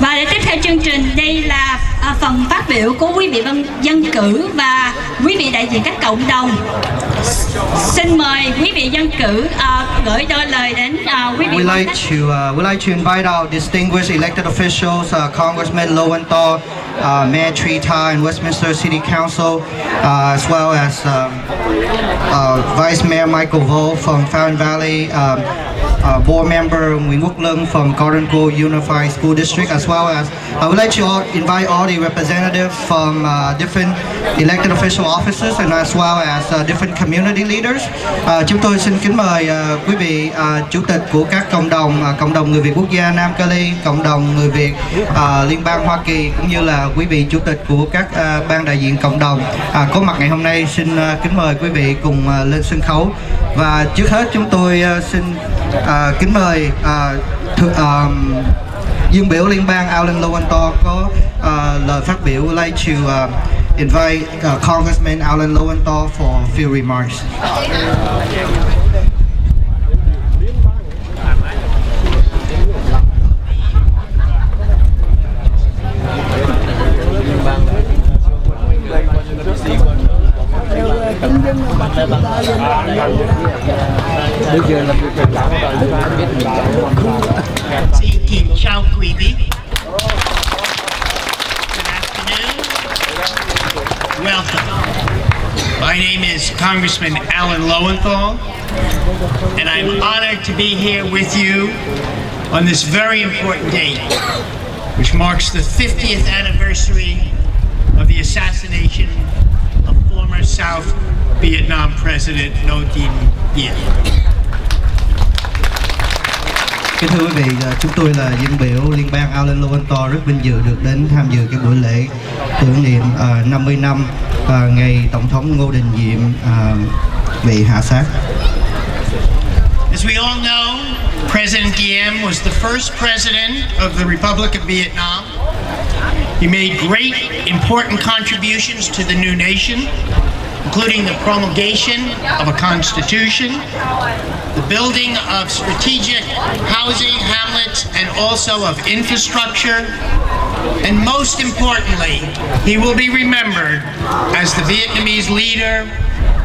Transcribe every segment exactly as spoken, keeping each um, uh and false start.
Và để tiếp theo chương trình, đây là phần phát biểu của quý vị dân cử và quý vị đại diện các cộng đồng. Xin mời quý vị dân cử uh, gửi đôi lời đến uh, quý vị. We'd like to uh, we'd like to invite our distinguished elected officials, uh, Congressman Lowenthal, uh, Mayor Trita, and Westminster City Council, uh, as well as uh, uh, Vice Mayor Michael Vaux from Fountain Valley. Um, Uh, board member Nguyễn Quốc Lân from Garden Grove Unified School District, as well as I would like to all, invite all the representatives from uh, different elected official offices and as well as uh, different community leaders. Uh, chúng tôi xin kính mời uh, quý vị uh, chủ tịch của các cộng đồng, uh, cộng đồng người Việt quốc gia Nam Cali, cộng đồng người Việt uh, Liên bang Hoa Kỳ, cũng như là quý vị chủ tịch của các uh, ban đại diện cộng đồng uh, có mặt ngày hôm nay. Xin uh, kính mời quý vị cùng uh, lên sân khấu. Và trước hết chúng tôi uh, xin uh, kính mời uh, thượng, um, Dương biểu Liên bang Alan Lowenthal có uh, lời phát biểu. Would like to uh, invite uh, Congressman Alan Lowenthal for a few remarks. Xin kính chào quý vị. Good afternoon. Welcome. My name is Congressman Alan Lowenthal, and I'm honored to be here with you on this very important date, which marks the fiftieth anniversary of the assassination of former South Vietnam President Ngô Đình Diệm. Kính thưa quý vị, chúng tôi là dân biểu Liên bang Alan Lowenthal rất vinh dự được đến tham dự cái buổi lễ tưởng niệm uh, năm mươi năm uh, ngày Tổng thống Ngô Đình Diệm uh, bị hạ sát. As we all know, President Diem was the first president of the Republic of Vietnam. He made great, important contributions to the new nation, including the promulgation of a constitution, the building of strategic housing hamlets and also of infrastructure, and most importantly, he will be remembered as the Vietnamese leader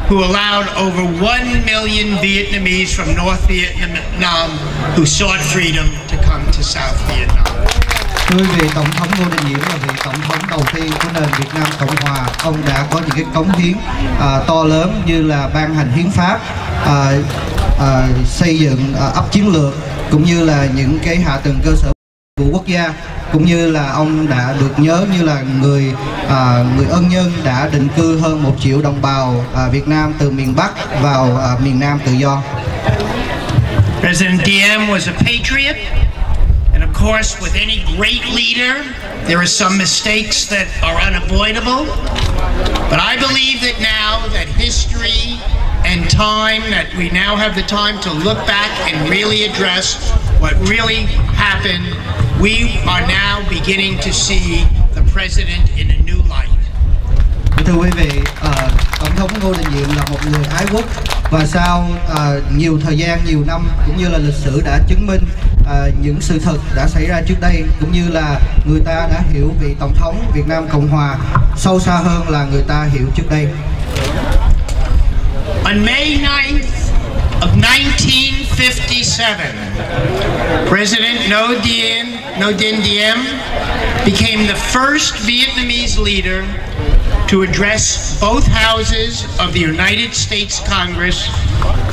who allowed over one million Vietnamese from North Vietnam who sought freedom to come to South Vietnam. Thưa quý vị, Tổng thống Ngô Đình Diệm là vị Tổng thống đầu tiên của nền Việt Nam Cộng Hòa. Ông đã có những cái cống hiến uh, to lớn như là ban hành hiến pháp, uh, uh, xây dựng uh, ấp chiến lược, cũng như là những cái hạ tầng cơ sở của quốc gia, cũng như là ông đã được nhớ như là người à, người ân nhân đã định cư hơn một triệu đồng bào à, Việt Nam từ miền Bắc vào à, miền Nam tự do. President Diem was a patriot, and of course, with any great leader, there are some mistakes that are unavoidable. But I believe that now that history and time, that we now have the time to look back and really address what really happened. We are now beginning to see the president in a new light. Thưa quý vị, uh, Tổng thống Ngô Đình Diệm là một người ái quốc, và sau uh, nhiều thời gian, nhiều năm, cũng như là lịch sử đã chứng minh uh, những sự thật đã xảy ra trước đây, cũng như là người ta đã hiểu vị Tổng thống Việt Nam Cộng Hòa sâu xa hơn là người ta hiểu trước đây. On May ninth of nineteen fifty-seven, President Ngo Dinh Ngo Dinh Diem became the first Vietnamese leader to address both houses of the United States Congress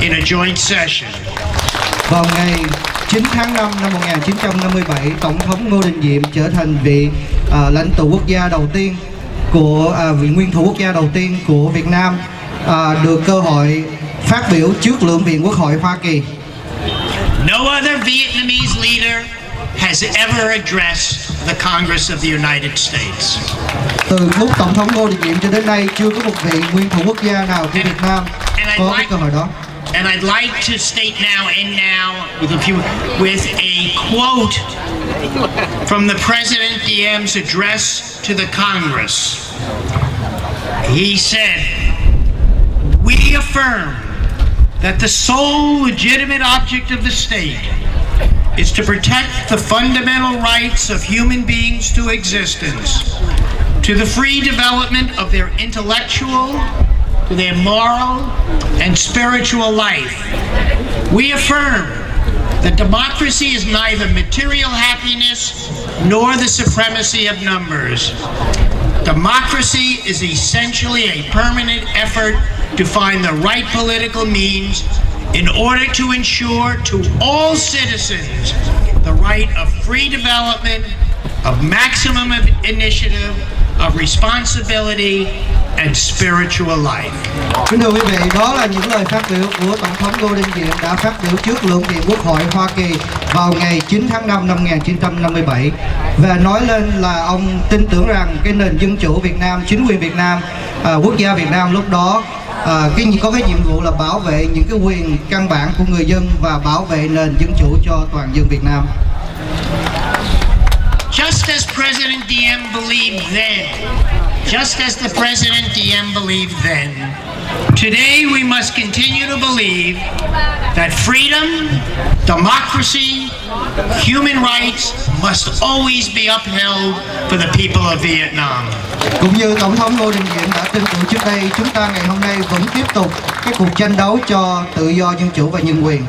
in a joint session. Vào ngày chín tháng năm năm một nghìn chín trăm năm mươi bảy, Tổng thống Ngô Đình Diệm trở thành vị uh, lãnh tụ quốc gia đầu tiên của uh, vị nguyên thủ quốc gia đầu tiên của Việt Nam uh, được cơ hội phát biểu trước Lưỡng viện Quốc hội Hoa Kỳ. No other Vietnamese leader has ever addressed the Congress of the United States. Từ lúc Tổng thống Ngô Đình Diệm cho đến nay, chưa có một vị nguyên thủ quốc gia nào của Việt Nam có cái cơ hội đó. And I'd like to state now and now with a few with a quote from the President Diem's address to the Congress. He said, "We affirm that the sole legitimate object of the state is to protect the fundamental rights of human beings to existence, to the free development of their intellectual, to their moral, and spiritual life. We affirm that democracy is neither material happiness nor the supremacy of numbers. Democracy is essentially a permanent effort to find the right political means in order to ensure to all citizens the right of free development, of maximum initiative, of responsibility, and spiritual life. Kính thưa quý vị, đó là những lời phát biểu của Tổng thống Ngô Đình Diệm đã phát biểu trước Lưỡng viện Quốc hội Hoa Kỳ vào ngày chín tháng năm năm một nghìn chín trăm năm mươi bảy, và nói lên là ông tin tưởng rằng cái nền dân chủ Việt Nam, chính quyền Việt Nam, à, quốc gia Việt Nam lúc đó à, cái, có cái nhiệm vụ là bảo vệ những cái quyền căn bản của người dân và bảo vệ nền dân chủ cho toàn dân Việt Nam. Just as President Diem believed then, Just as the President Diem believed then, today we must continue to believe that freedom, democracy, human rights must always be upheld for the people of Vietnam. Cũng như Tổng thống Ngô Đình Diệm đã tin tưởng trước đây, chúng ta ngày hôm nay vẫn tiếp tục cái cuộc tranh đấu cho tự do, dân chủ và nhân quyền.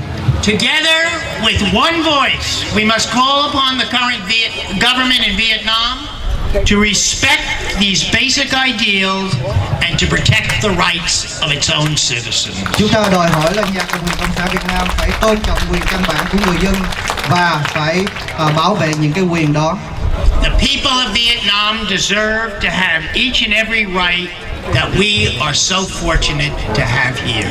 Together with one voice, we must call upon the current Viet- government in Vietnam to respect these basic ideals and to protect the rights of its own citizens. Chúng ta đòi hỏi là nhà cầm quyền Cộng sản Việt Nam phải tôn trọng quyền căn bản của người dân và phải uh, bảo vệ những cái quyền đó. The people of Vietnam deserve to have each and every right that we are so fortunate to have here.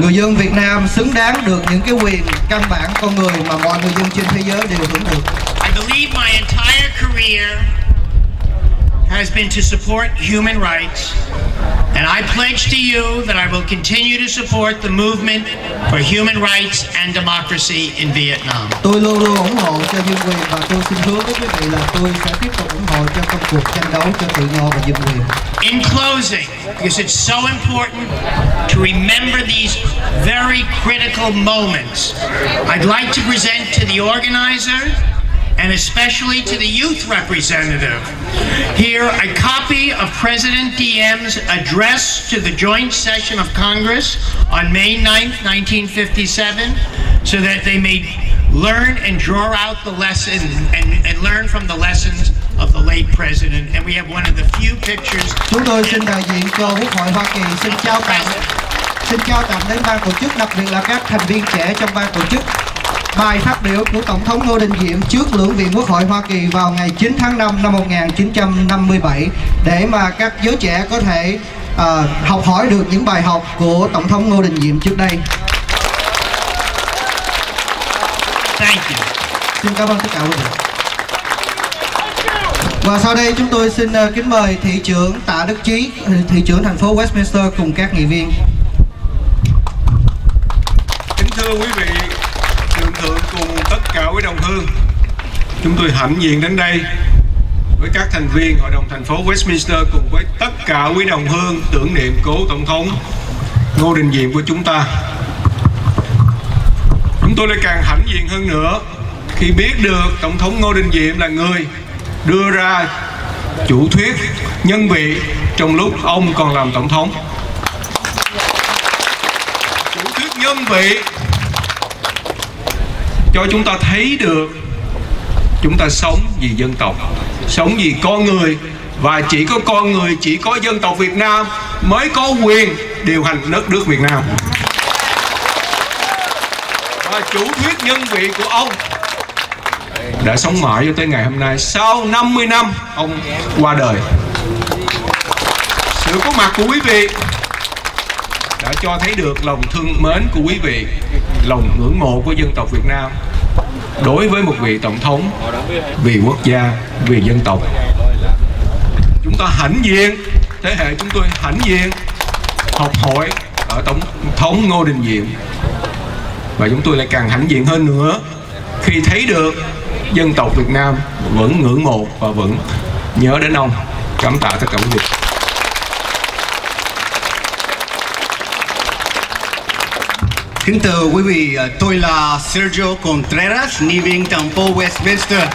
Người dân Việt Nam xứng đáng được những cái quyền căn bản con người mà mọi người dân trên thế giới đều hưởng được. I believe my entire career has been to support human rights, and I pledge to you that I will continue to support the movement for human rights and democracy in Vietnam. Tôi luôn luôn ủng hộ cho nhân quyền và tôi xin hứa với quý vị là tôi sẽ tiếp tục ủng hộ cho công cuộc tranh đấu cho tự do và nhân quyền. In closing, because it's so important to remember these very critical moments, I'd like to present to the organizer and especially to the youth representative here a copy of President Diem's address to the joint session of Congress on May ninth nineteen fifty-seven, so that they may learn and draw out the lesson and, and learn from the lessons of the late president. And we have one of the few pictures. Chúng tôi xin đại diện cho Quốc hội Hoa Kỳ xin trao tặng xin trao tặng đến ban tổ chức, đặc biệt là các thành viên trẻ trong ban tổ chức, bài phát biểu của Tổng thống Ngô Đình Diệm trước Lưỡng viện Quốc hội Hoa Kỳ vào ngày chín tháng năm năm một nghìn chín trăm năm mươi bảy, để mà các giới trẻ có thể uh, học hỏi được những bài học của Tổng thống Ngô Đình Diệm trước đây. Thank you. Xin cảm ơn tất cả quý vị. Và sau đây chúng tôi xin uh, kính mời Thị trưởng Tạ Đức Chí, Thị trưởng thành phố Westminster cùng các nghị viên. Kính thưa quý vị, thượng cùng tất cả quý đồng hương, chúng tôi hãnh diện đến đây với các thành viên Hội đồng thành phố Westminster cùng với tất cả quý đồng hương tưởng niệm cố Tổng thống Ngô Đình Diệm của chúng ta. Chúng tôi lại càng hãnh diện hơn nữa khi biết được Tổng thống Ngô Đình Diệm là người đưa ra chủ thuyết nhân vị trong lúc ông còn làm Tổng thống. Chủ thuyết nhân vị cho chúng ta thấy được chúng ta sống vì dân tộc, sống vì con người, và chỉ có con người, chỉ có dân tộc Việt Nam mới có quyền điều hành đất nước Việt Nam. Và chủ thuyết nhân vị của ông đã sống mãi cho tới ngày hôm nay. Sau năm mươi năm ông qua đời, sự có mặt của quý vị đã cho thấy được lòng thương mến của quý vị, lòng ngưỡng mộ của dân tộc Việt Nam đối với một vị Tổng thống vì quốc gia, vì dân tộc. Chúng ta hãnh diện, thế hệ chúng tôi hãnh diện học hỏi ở Tổng thống Ngô Đình Diệm, và chúng tôi lại càng hãnh diện hơn nữa khi thấy được dân tộc Việt Nam vẫn ngưỡng mộ và vẫn nhớ đến ông. Cảm tạ tất cả quý vị. Kính thưa quý vị, tôi là Sergio Contreras, ni viên thành phố Westminster.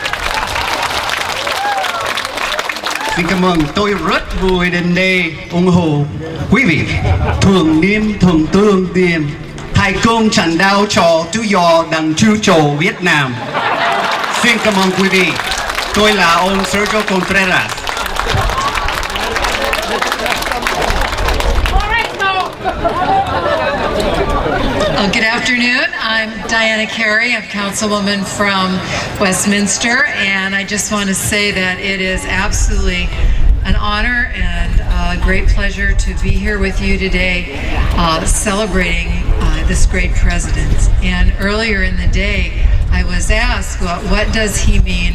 Xin cảm ơn, tôi rất vui đến đây ủng hộ quý vị. Thường niên, thường tương tiền, thầy công chẳng đau cho tự do đằng chư châu Việt Nam. Xin cảm ơn quý vị, tôi là ông Sergio Contreras. Well, good afternoon. I'm Diana Carey. I'm councilwoman from Westminster, and I just want to say that it is absolutely an honor and a great pleasure to be here with you today uh, celebrating uh, this great president. And earlier in the day, I was asked, well, what does he mean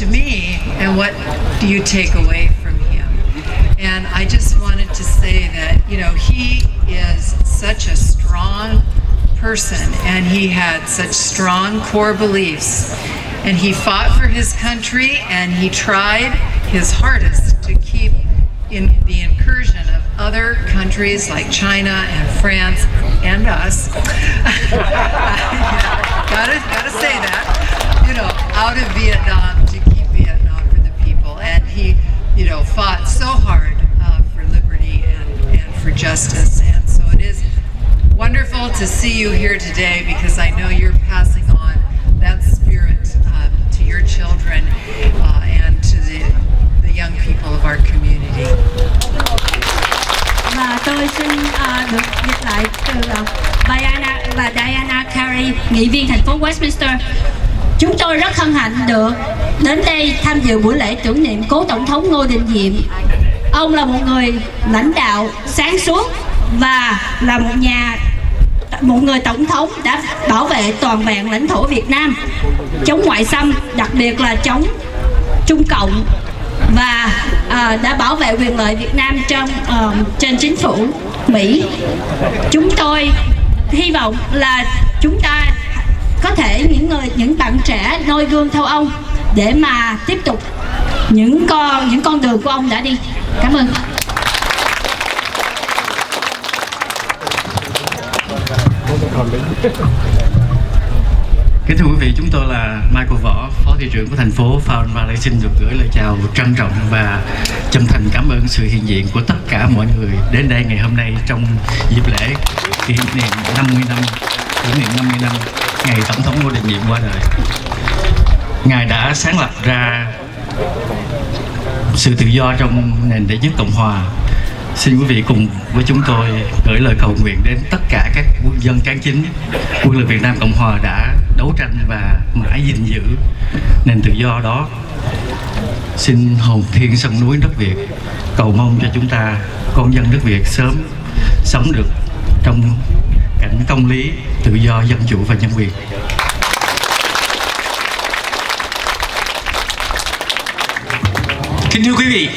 to me, and what do you take away from him? And I just wanted to say that, you know, he is such a strong person, and he had such strong core beliefs, and he fought for his country, and he tried his hardest to keep in the incursion of other countries like China and France and us gotta gotta say that, you know, out of Vietnam, to keep Vietnam for the people. And he, you know, fought so hard uh, for liberty and, and for justice. And so it is wonderful to see you here today, because I know you're passing on that spirit um, to your children uh, and to the, the young people of our community. Và tôi xin uh, được dịch lại từ uh, Diana và Diana Carey, nghị viên thành phố Westminster. Chúng tôi rất hân hạnh được đến đây tham dự buổi lễ tưởng niệm cố tổng thống Ngô Đình Diệm. Ông là một người lãnh đạo sáng suốt và là một nhà một người tổng thống đã bảo vệ toàn vẹn lãnh thổ Việt Nam, chống ngoại xâm, đặc biệt là chống Trung Cộng, và à, đã bảo vệ quyền lợi Việt Nam trong uh, trên chính phủ Mỹ. Chúng tôi hy vọng là chúng ta có thể những người những bạn trẻ noi gương theo ông để mà tiếp tục những con những con đường của ông đã đi. Cảm ơn. Kính thưa quý vị, chúng tôi là Michael Võ, Phó thị trưởng của thành phố Farron Valley, xin được gửi lời chào trân trọng và chân thành cảm ơn sự hiện diện của tất cả mọi người đến đây ngày hôm nay trong dịp lễ kỷ niệm năm mươi năm ngày tổng thống Ngô Đình Diệm qua đời. Ngài đã sáng lập ra sự tự do trong nền đệ nhất Cộng hòa. Xin quý vị cùng với chúng tôi gửi lời cầu nguyện đến tất cả các quân dân cán chính, quân lực Việt Nam Cộng Hòa đã đấu tranh và mãi gìn giữ nền tự do đó. Xin hồn thiên sông núi đất Việt cầu mong cho chúng ta, con dân nước Việt, sớm sống được trong cảnh công lý, tự do, dân chủ và nhân quyền. Kính thưa quý vị,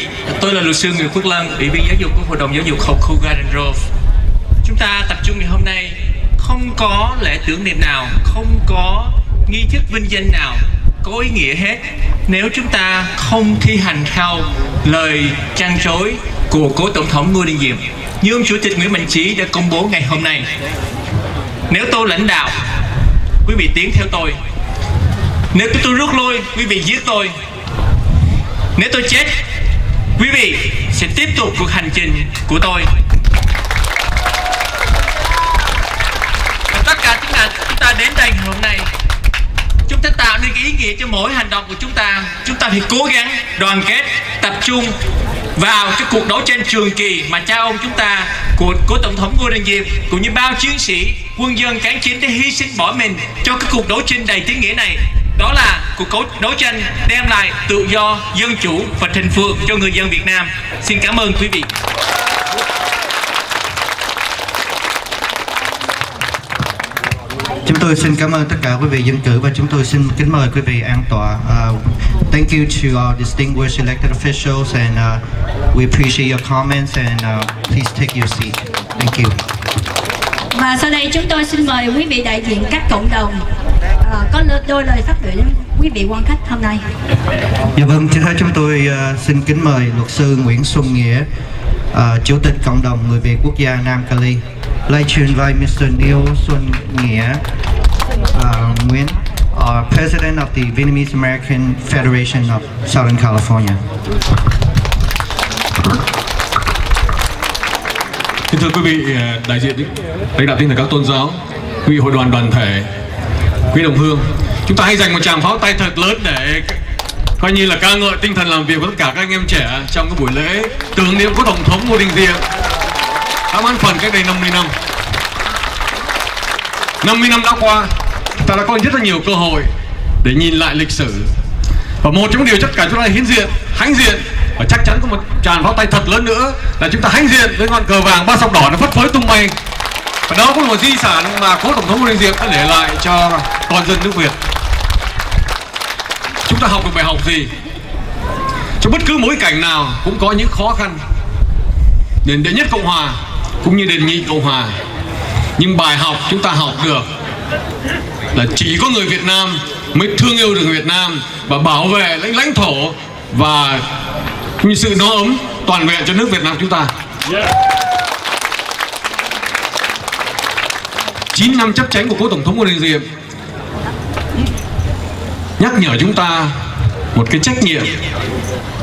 tôi là luật sư Nguyễn Quốc Lân, ủy viên giáo dục của Hội đồng Giáo dục Học khu Garden Grove. Chúng ta tập trung ngày hôm nay không có lễ tưởng niệm nào, không có nghi thức vinh danh nào có ý nghĩa hết nếu chúng ta không thi hành theo lời trăn trối của cố tổng thống Ngô Đình Diệm như ông Chủ tịch Nguyễn Mạnh Trí đã công bố ngày hôm nay. Nếu tôi lãnh đạo, quý vị tiến theo tôi. Nếu tôi rút lui, quý vị giết tôi. Nếu tôi chết, quý vị sẽ tiếp tục cuộc hành trình của tôi. Và tất cả chúng ta đến đây ngày hôm nay, chúng ta tạo nên cái ý nghĩa cho mỗi hành động của chúng ta. Chúng ta phải cố gắng đoàn kết, tập trung vào cái cuộc đấu tranh trường kỳ mà cha ông chúng ta, của, của Tổng thống Ngô Đình Diệm, cũng như bao chiến sĩ, quân dân cán chính đã hy sinh bỏ mình cho cái cuộc đấu tranh đầy ý nghĩa này. Đó là cuộc đấu tranh đem lại tự do, dân chủ và thịnh vượng cho người dân Việt Nam. Xin cảm ơn quý vị. Chúng tôi xin cảm ơn tất cả quý vị dân cử, và chúng tôi xin kính mời quý vị an tọa. Uh, thank you to our distinguished elected officials, and uh, we appreciate your comments, and uh, please take your seat. Thank you. Và sau đây chúng tôi xin mời quý vị đại diện các cộng đồng À, có đôi lời phát biểu đến quý vị quan khách hôm nay. Dạ vâng, trước hết chúng tôi uh, xin kính mời luật sư Nguyễn Xuân Nghĩa, uh, Chủ tịch Cộng đồng Người Việt Quốc gia Nam Cali. lectured by Mister Nguyễn Xuân Nghĩa, uh, Nguyen, uh, President of the Vietnamese American Federation of Southern California. Kính thưa quý vị đại diện lãnh đạo tinh thần các tôn giáo, quý vị hội đoàn đoàn thể, quý đồng hương, chúng ta hãy dành một tràng pháo tay thật lớn để coi như là ca ngợi tinh thần làm việc của tất cả các anh em trẻ trong cái buổi lễ tưởng niệm của Tổng thống Ngô Đình Diệm đã mãn phần cách đây năm mươi năm. năm mươi năm đã qua, ta đã có rất là nhiều cơ hội để nhìn lại lịch sử, và một trong điều tất cả chúng ta hiến diện, hãnh diện, và chắc chắn có một tràng pháo tay thật lớn nữa là chúng ta hãnh diện với ngọn cờ vàng ba sọc đỏ nó phất phới tung bay. Và đó cũng là một di sản mà cố Tổng thống Ngô Đình Diệm đã để lại cho toàn dân nước Việt. Chúng ta học được bài học gì? Trong bất cứ bối cảnh nào cũng có những khó khăn. Đền Đệ Nhất Cộng Hòa cũng như Đền Nhị Cộng Hòa, nhưng bài học chúng ta học được là chỉ có người Việt Nam mới thương yêu được Việt Nam và bảo vệ lãnh lãnh thổ và như sự no ấm toàn vẹn cho nước Việt Nam chúng ta. Chín năm chấp chánh của cố Tổng thống Ngô Đình Diệm nhắc nhở chúng ta một cái trách nhiệm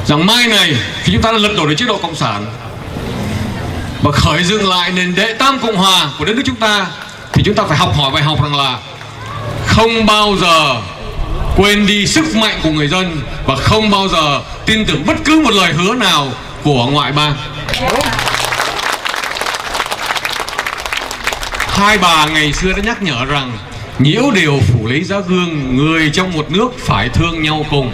rằng mai này khi chúng ta đã lật đổ được chế độ cộng sản và khởi dựng lại nền đệ tam cộng hòa của đất nước chúng ta, thì chúng ta phải học hỏi bài học rằng là không bao giờ quên đi sức mạnh của người dân và không bao giờ tin tưởng bất cứ một lời hứa nào của ngoại bang. Hai bà ngày xưa đã nhắc nhở rằng nhiễu điều phủ lấy giá gương, người trong một nước phải thương nhau cùng.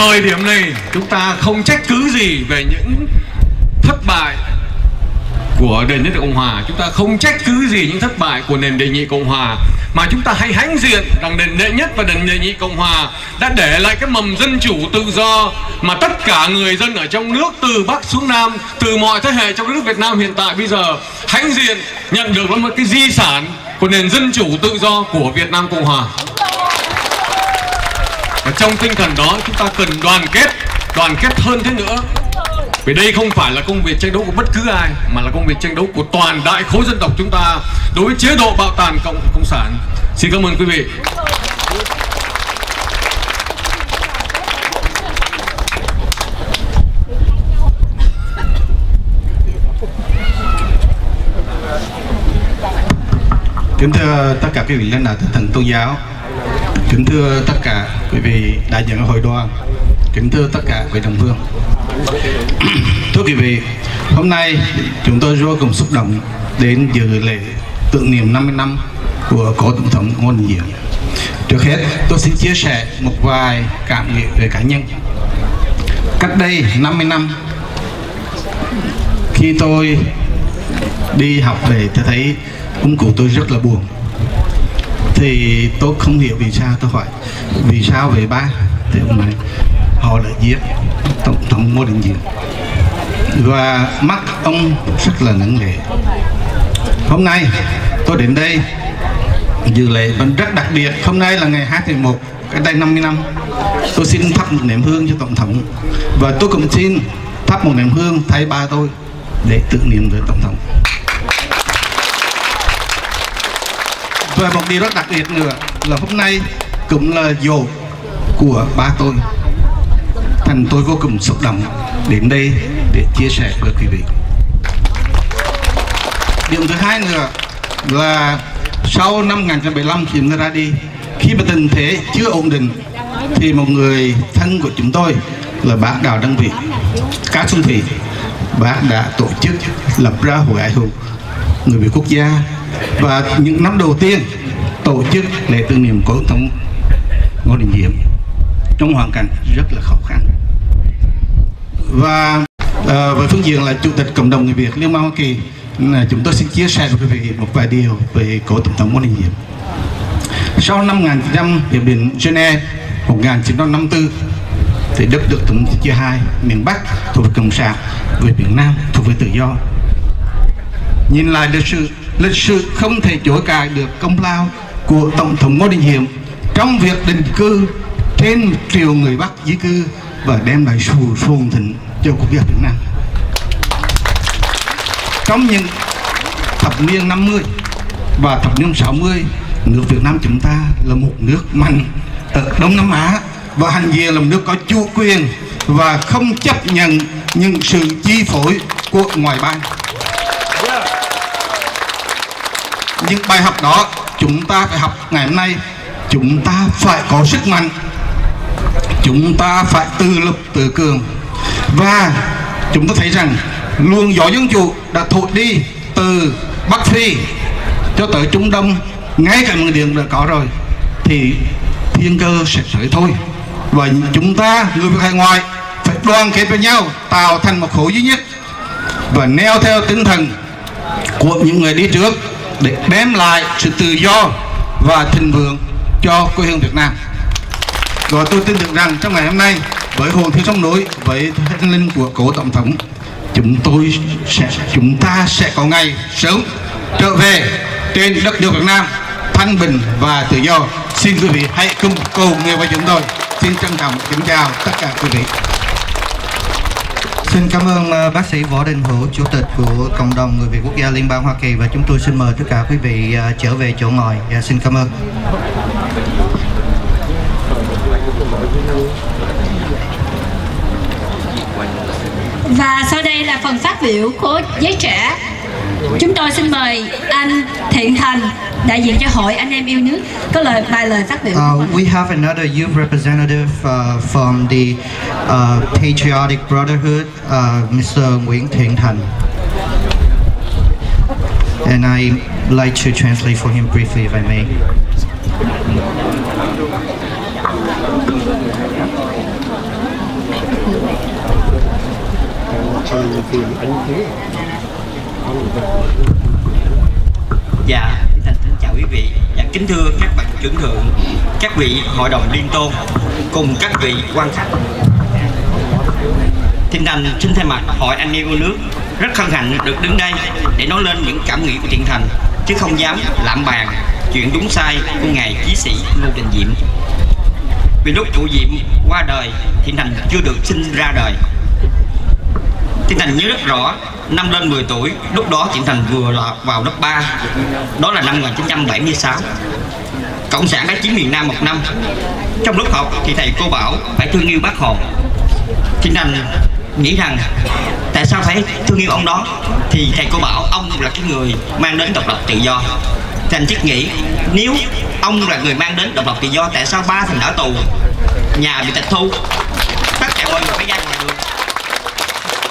Thời điểm này chúng ta không trách cứ gì về những thất bại của nền Đệ Nhất Cộng Hòa, chúng ta không trách cứ gì những thất bại của nền Đệ Nhị Cộng Hòa, mà chúng ta hãy hãnh diện rằng nền Đệ Nhất và nền Đệ Nhị Cộng Hòa đã để lại cái mầm dân chủ tự do mà tất cả người dân ở trong nước từ Bắc xuống Nam, từ mọi thế hệ trong nước Việt Nam hiện tại bây giờ hãnh diện nhận được một cái di sản của nền dân chủ tự do của Việt Nam Cộng Hòa. Và trong tinh thần đó chúng ta cần đoàn kết, đoàn kết hơn thế nữa. Vì đây không phải là công việc tranh đấu của bất cứ ai, mà là công việc tranh đấu của toàn đại khối dân tộc chúng ta đối với chế độ bạo tàn cộng cộng sản. Xin cảm ơn quý vị. Kính thưa tất cả quý vị lãnh đạo tinh thần tôn giáo, kính thưa tất cả quý vị đại diện hội đoàn, kính thưa tất cả quý đồng hương. Thưa quý vị, hôm nay chúng tôi vô cùng xúc động đến dự lễ tưởng niệm năm mươi năm của cố Tổng thống Ngô Đình Diệm. Trước hết, tôi xin chia sẻ một vài cảm nghĩ về cá nhân. Cách đây năm mươi năm, khi tôi đi học về, tôi thấy ông cụ tôi rất là buồn. Thì tôi không hiểu vì sao, tôi hỏi vì sao về ba, thì ông này họ lại giết Tổng thống Ngô Đình Diệm và mắt ông rất là nặng nề. Hôm nay tôi đến đây dự lễ vẫn rất đặc biệt. Hôm nay là ngày hai tháng một, cách đây năm mươi năm. Tôi xin thắp một nén hương cho Tổng thống và tôi cũng xin thắp một nén hương thay ba tôi để tưởng niệm với Tổng thống. Và một điều rất đặc biệt nữa là hôm nay cũng là dỗ của ba tôi. Thành tôi vô cùng xúc động đến đây để chia sẻ với quý vị. Điểm thứ hai nữa là sau năm một nghìn chín trăm bảy mươi lăm khi người ra đi, khi mà tình thế chưa ổn định, thì một người thân của chúng tôi là bác Đào Đăng Vị, Cá Xuân Thị, bác đã tổ chức lập ra Hội Ái Hữu Người Việt Quốc gia. Và những năm đầu tiên tổ chức lễ tưởng niệm cố Tổng thống Ngô Đình Diệm trong hoàn cảnh rất là khó khăn. Và uh, với phương diện là Chủ tịch Cộng đồng Người Việt Liên bang Hoa Kỳ, chúng tôi xin chia sẻ với quý vị một vài điều về cố Tổng thống Ngô Đình Diệm. Sau năm một nghìn chín trăm Hiệp định Geneva một nghìn chín trăm năm mươi tư, thì đất được tổng chia hai, miền Bắc thuộc về Cộng sản, về miền Nam thuộc về tự do. Nhìn lại lịch sử, lịch sử không thể chối cãi được công lao của Tổng thống Ngô Đình Diệm trong việc định cư trên triều người Bắc di cư và đem lại sự phồn thịnh cho quốc gia Việt Nam. trong những thập niên năm mươi và thập niên sáu mươi, nước Việt Nam chúng ta là một nước mạnh ở Đông Nam Á và hành vi là một nước có chủ quyền và không chấp nhận những sự chi phối của ngoại bang. Những bài học đó chúng ta phải học ngày hôm nay. Chúng ta phải có sức mạnh, chúng ta phải tự lực tự cường. Và chúng ta thấy rằng luồng gió dân chủ đã thổi đi từ Bắc Phi cho tới Trung Đông, ngay cả Miền Điện đã có rồi, thì thiên cơ sẽ tới thôi. Và chúng ta, người Việt hải ngoại, phải đoàn kết với nhau, tạo thành một khối duy nhất và neo theo tinh thần của những người đi trước để đem lại sự tự do và thịnh vượng cho quê hương Việt Nam. Rồi tôi tin tưởng rằng trong ngày hôm nay, với hồn thiêng sông núi, với thần linh của cố tổng thống, chúng tôi sẽ chúng ta sẽ có ngày sớm trở về trên đất nước Việt Nam thanh bình và tự do. Xin quý vị hãy cùng cầu nguyện với chúng tôi. Xin trân trọng kính chào tất cả quý vị. Xin cảm ơn bác sĩ Võ Đình Hữu, Chủ tịch của Cộng đồng Người Việt Quốc gia Liên bang Hoa Kỳ, và chúng tôi xin mời tất cả quý vị trở về chỗ ngồi. Dạ, xin cảm ơn. Và sau đây là phần phát biểu của giới trẻ. Chúng tôi xin mời anh Thiện Thành, đại diện cho Hội Anh Em Yêu Nước, có lời bài lời phát biểu. Uh, we have another youth representative uh, from the uh, Patriotic Brotherhood, uh, Mister Nguyễn Thiện Thành, and I like to translate for him briefly, if I may. Dạ, thành kính chào quý vị. Dạ, kính thưa các bạn trưởng thượng, các vị hội đồng liên tôn cùng các vị quan khách. Thiện Thành xin thay mặt Hội Anh Em Yêu Nước rất hân hạnh được đứng đây để nói lên những cảm nghĩ của Thiện Thành, chứ không dám lạm bàn chuyện đúng sai của ngài chí sĩ Ngô Đình Diệm. Vì lúc cụ Diệm qua đời, Thiện Thành chưa được sinh ra đời. Thiện Thành nhớ rất rõ, năm lên mười tuổi, lúc đó Thiện Thành vừa lọt vào lớp ba, đó là năm một nghìn chín trăm bảy mươi sáu. Cộng sản đã chiếm miền Nam một năm. Trong lúc học thì thầy cô bảo phải thương yêu Bác Hồ. Thiện Thành nghĩ rằng tại sao phải thương yêu ông đó, thì thầy cô bảo ông là cái người mang đến độc lập tự do. Thiện Thành thiết nghĩ nếu ông là người mang đến độc lập tự do, tại sao ba Thành ở tù, nhà bị tịch thu, tất cả mọi người phải ra ngoài đường.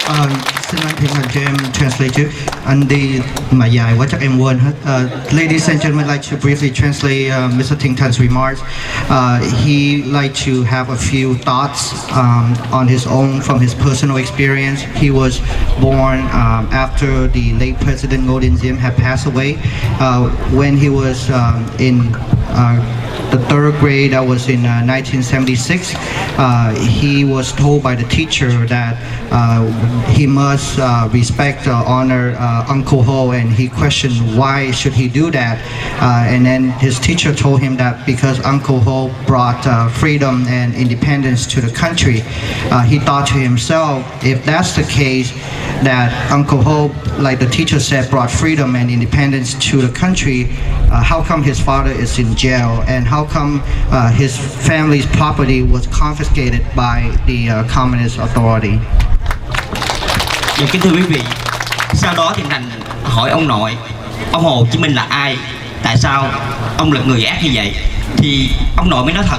Uh, xin anh Thiện Thành cho em translate chứ. Anh đi mà dài quá chắc em quên hết. Uh, ladies and gentlemen, I'd like to briefly translate uh, Mister Thiện Thành remarks. Uh, he liked to have a few thoughts um, on his own from his personal experience. He was born um, after the late President Ngô Đình Diệm had passed away. Uh, when he was um, in uh, the third grade, that was in uh, nineteen seventy-six, uh, he was told by the teacher that uh, he must uh, respect or uh, honor uh, Uncle Ho, and he questioned why should he do that, uh, and then his teacher told him that because Uncle Ho brought uh, freedom and independence to the country. Uh, he thought to himself, if that's the case, that Uncle Ho, like the teacher said, brought freedom and independence to the country, uh, how come his father is in jail, and how come uh, his family's property was confiscated by the uh, communist authority? Dạ, kính thưa quý vị, sau đó Thiện Thành hỏi ông nội, ông Hồ Chí Minh là ai, tại sao ông là người ác như vậy, thì ông nội mới nói thật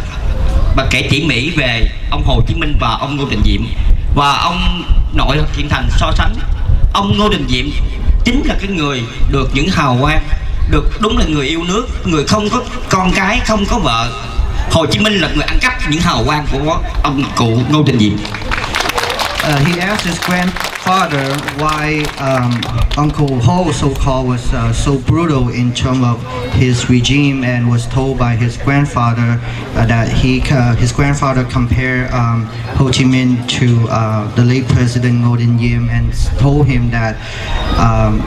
và kể tỉ mỉ về ông Hồ Chí Minh và ông Ngô Đình Diệm. Và ông nội Thiện Thành so sánh ông Ngô Đình Diệm chính là cái người được những hào quang, được đúng là người yêu nước, người không có con cái, không có vợ. Hồ Chí Minh là người ăn cắp những hào quang của ông cụ Ngô Đình Diệm. Uh, he asked his grandfather why um, Uncle Ho, so-called, was uh, so brutal in terms of his regime, and was told by his grandfather uh, that he, uh, his grandfather compared um, Ho Chi Minh to uh, the late President Ngô Đình Diệm, and told him that um,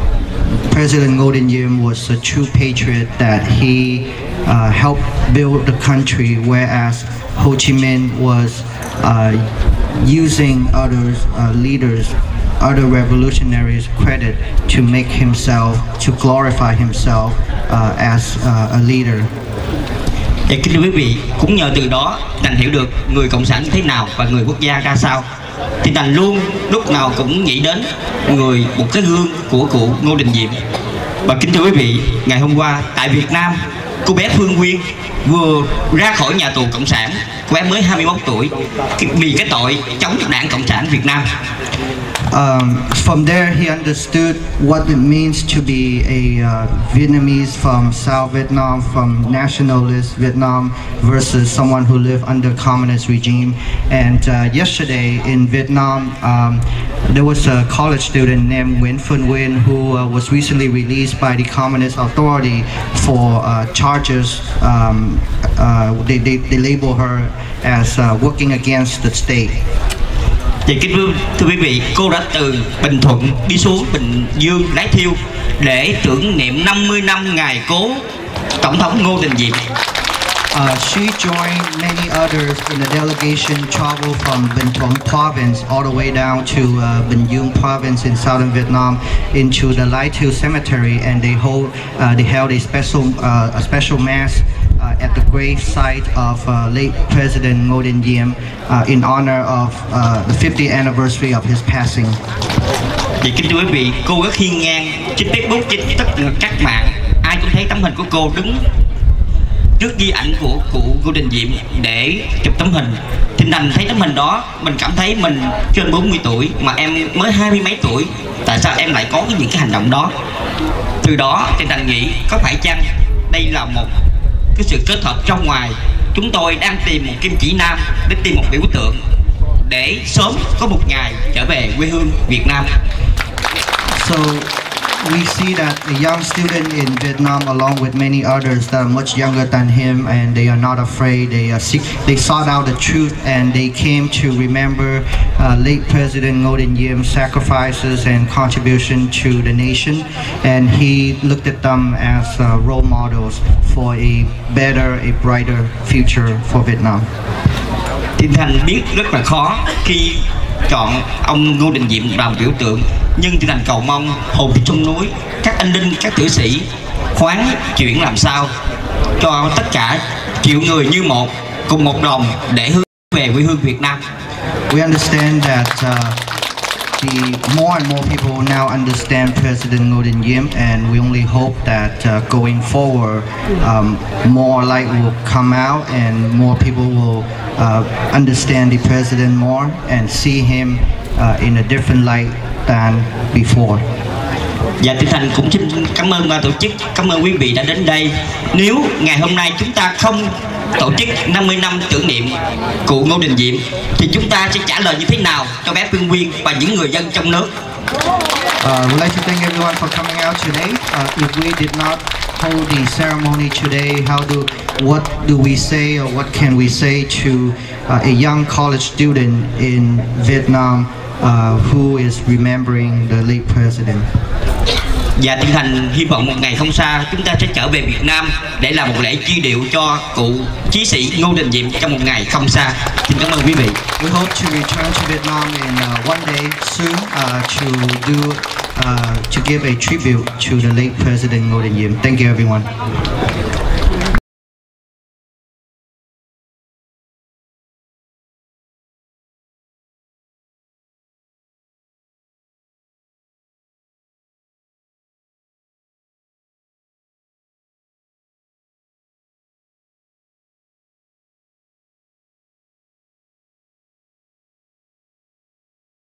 President Ngô Đình Diệm was a true patriot, that he uh, helped build the country, whereas Ho Chi Minh was uh, using other uh, leaders other revolutionaries credit to make himself, to glorify himself uh, as uh, a leader. Thì kính thưa quý vị, cũng nhờ từ đó Thành hiểu được người cộng sản thế nào và người quốc gia ra sao. Thì Thành luôn lúc nào cũng nghĩ đến người một cái gương của cụ Ngô Đình Diệm. Và kính thưa quý vị, ngày hôm qua tại Việt Nam, cô bé Phương Uyên vừa ra khỏi nhà tù cộng sản, cô bé mới hai mươi mốt tuổi, vì cái tội chống đảng cộng sản Việt Nam. Um, from there, he understood what it means to be a uh, Vietnamese from South Vietnam, from nationalist Vietnam versus someone who lived under communist regime. And uh, yesterday in Vietnam, um, there was a college student named Nguyễn Xuân Nghĩa who uh, was recently released by the communist authority for uh, charges. Um, uh, they, they, they label her as uh, working against the state. Thì kính thưa quý vị, cô đã từ Bình Thuận đi xuống Bình Dương, Lái Thiêu để tưởng niệm năm mươi năm ngày cố Tổng thống Ngô Đình Diệm. Uh, she joined many others in the delegation travel from Bình Thuận province all the way down to uh, Bình Dương province in southern Vietnam into the Lái Thiêu cemetery, and they hold uh, they held a special uh, a special mass uh, at the grave site of uh, late President Ngô Đình Diệm uh, in honor of uh, the fiftieth anniversary of his passing. Vậy kính thưa quý vị, cô rất hiên ngang trên Facebook, trên tất cả các mạng, ai cũng thấy tấm hình của cô đứng trước di ảnh của cụ Ngô Đình Diệm để chụp tấm hình. Thì Thành thấy tấm hình đó, mình cảm thấy mình trên bốn mươi tuổi mà em mới hai mươi mấy tuổi, tại sao em lại có những cái hành động đó? Từ đó thì Thành nghĩ có phải chăng đây là một cái sự kết hợp trong ngoài. Chúng tôi đang tìm một kim chỉ nam để tìm một biểu tượng để sớm có một ngày trở về quê hương Việt Nam. So we see that a young student in Vietnam, along with many others that are much younger than him, and they are not afraid. They are seek, they sought out the truth, and they came to remember uh, late President Ngô Đình Diệm sacrifices and contribution to the nation. And he looked at them as uh, role models for a better, a brighter future for Vietnam. Thành biết rất là khó khi chọn ông Ngô Đình Diệm làm biểu tượng, nhưng Thành cầu mong hồn trong núi, các anh linh, các tử sĩ khoáng chuyển làm sao cho tất cả triệu người như một, cùng một lòng để hướng về quê hương Việt Nam. We understand that uh... The more and more people now understand President Ngô Đình Diệm, and we only hope that uh, going forward, um, more light will come out, and more people will uh, understand the president more and see him uh, in a different light than before. Và Thị Thành cũng xin cảm ơn ban tổ chức, cảm ơn quý vị đã đến đây. Nếu ngày hôm nay chúng ta không tổ chức năm mươi năm tưởng niệm cụ Ngô Đình Diệm, thì chúng ta sẽ trả lời như thế nào cho bé Phương Uyên và những người dân trong nước? Uh, we'd like to thank everyone for coming out today. Uh, if we did not hold the ceremony today, how do, what do we say or what can we say to uh, a young college student in Vietnam uh, who is remembering the late president? Và Thiện Thành hy vọng một ngày không xa chúng ta sẽ trở về Việt Nam để làm một lễ truy điệu cho cụ chí sĩ Ngô Đình Diệm trong một ngày không xa. Xin cảm ơn quý vị. We hope to return to Vietnam in uh, one day soon uh, to do uh, to give a tribute to the late President Ngô Đình Diệm. Thank you everyone.